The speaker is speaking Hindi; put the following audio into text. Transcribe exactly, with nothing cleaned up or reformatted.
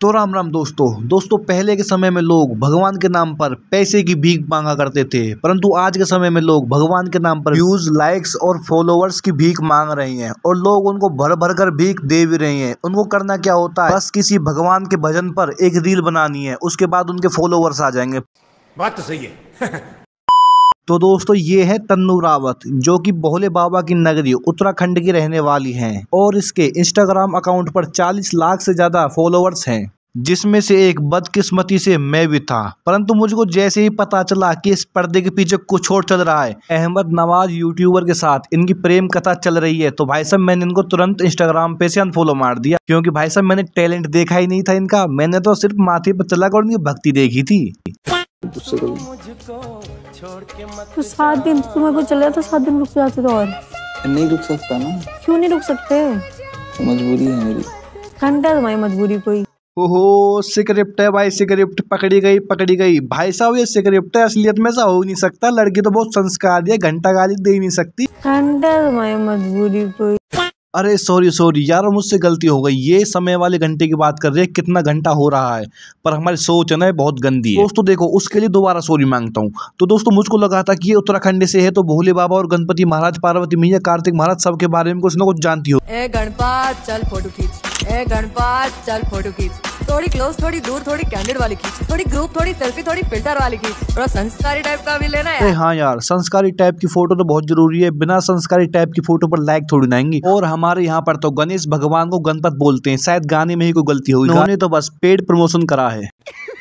तो राम राम दोस्तों दोस्तों पहले के समय में लोग भगवान के नाम पर पैसे की भीख मांगा करते थे, परंतु आज के समय में लोग भगवान के नाम पर व्यूज, लाइक्स और फॉलोअर्स की भीख मांग रहे हैं और लोग उनको भर भर कर भीख दे भी रहे हैं। उनको करना क्या होता है, बस किसी भगवान के भजन पर एक रील बनानी है, उसके बाद उनके फॉलोअर्स आ जाएंगे। बात तो सही है। तो दोस्तों ये है तन्नू रावत, जो कि भोले बाबा की नगरी उत्तराखंड की रहने वाली हैं और इसके इंस्टाग्राम अकाउंट पर चालीस लाख से ज़्यादा फॉलोअर्स हैं, जिसमें से एक बदकिस्मती से मैं भी था, परंतु मुझको जैसे ही पता चला कि इस पर्दे के पीछे कुछ और चल रहा है, अहमद नवाज यूट्यूबर के साथ इनकी प्रेम कथा चल रही है, तो भाई साहब मैंने इनको तुरंत इंस्टाग्राम पे से अनफॉलो मार दिया, क्योंकि भाई साहब मैंने टैलेंट देखा ही नहीं था इनका, मैंने तो सिर्फ माथे पर चला कर उनकी भक्ति देखी थी। तो सात दिन तुम्हें को चल रहा था, सात दिन रुक जाते तो और नहीं रुक सकता ना? क्यों नहीं रुक सकते? तो मजबूरी है मेरी। घंटा तुम्हारी मजबूरी कोई। ओहो सिक्रिप्ट है भाई, सिक्रिप्ट पकड़ी गई पकड़ी गई भाई साहब, ये सिक्रिप्ट है, असलियत में ऐसा हो नहीं सकता। लड़की तो बहुत संस्कार है, घंटा गाली दे नहीं सकती। घंटा तुम्हारी मजबूरी कोई। अरे सॉरी सॉरी यार, मुझसे गलती हो गई, ये समय वाले घंटे की बात कर रहे हैं, कितना घंटा हो रहा है, पर हमारी सोच है ना बहुत गंदी है दोस्तों, देखो उसके लिए दोबारा सॉरी मांगता हूँ। तो दोस्तों मुझको लगा था कि ये उत्तराखंड से है, तो भोले बाबा और गणपति महाराज, पार्वती मैया, कार्तिक महाराज, सबके बारे में कुछ ना कुछ जानती हो। ए गणपत चल फोटो खींच, ए गणपत चल फोटो खींच, थोड़ी क्लोज, थोड़ी दूर, थोड़ी कैंडिड वाली खींच, थोड़ी ग्रुप, थोड़ी सेल्फी, थोड़ी फिल्टर वाली खींच, थोड़ा संस्कारी टाइप का भी लेना है। हाँ यार संस्कारी टाइप की फोटो तो बहुत जरूरी है, बिना संस्कारी टाइप की फोटो पर लाइक थोड़ी ना आएंगी। और हमारे यहाँ पर तो गणेश भगवान को गणपत बोलते हैं, शायद गाने में ही कोई गलती हुई, उन्होंने तो बस पेड प्रमोशन करा है।